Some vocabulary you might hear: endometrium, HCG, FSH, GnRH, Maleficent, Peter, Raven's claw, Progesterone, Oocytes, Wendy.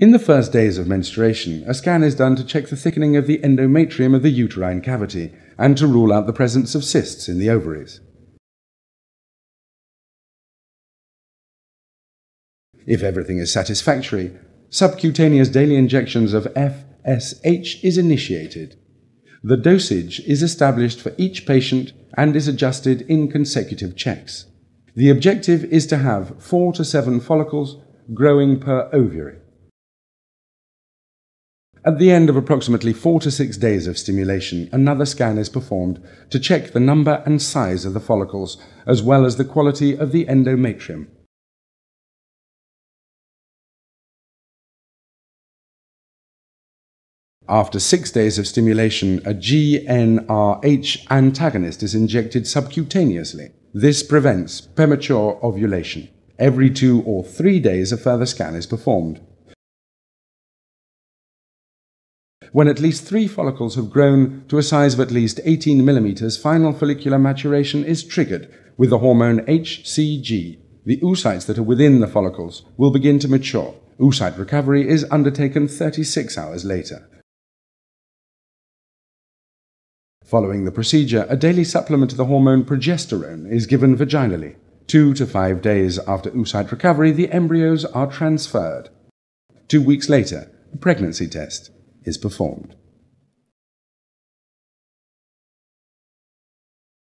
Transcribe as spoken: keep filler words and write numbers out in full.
In the first days of menstruation, a scan is done to check the thickening of the endometrium of the uterine cavity and to rule out the presence of cysts in the ovaries. If everything is satisfactory, subcutaneous daily injections of F S H is initiated. The dosage is established for each patient and is adjusted in consecutive checks. The objective is to have four to seven follicles growing per ovary. At the end of approximately four to six days of stimulation, another scan is performed to check the number and size of the follicles, as well as the quality of the endometrium. After six days of stimulation, a G n R H antagonist is injected subcutaneously. This prevents premature ovulation. Every two or three days, a further scan is performed. When at least three follicles have grown to a size of at least eighteen millimeters, final follicular maturation is triggered with the hormone H C G. The oocytes that are within the follicles will begin to mature. Oocyte recovery is undertaken thirty-six hours later. Following the procedure, a daily supplement of the hormone progesterone is given vaginally. Two to five days after oocyte recovery, the embryos are transferred. Two weeks later, a pregnancy test is performed.